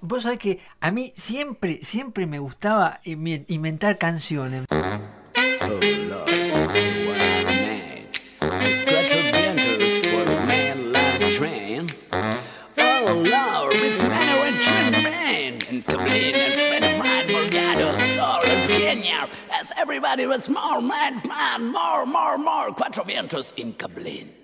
Vos sabés que a mí siempre, siempre me gustaba inventar canciones. Oh, Lord, what a man. It's Cuatro Vientos for a man like a train. Oh, Lord, it's man or a train man. And complete and friend of mine, Morgado, Sol, and Kenya. As everybody was more, man, more, more, more. Cuatro Vientos in Kablin.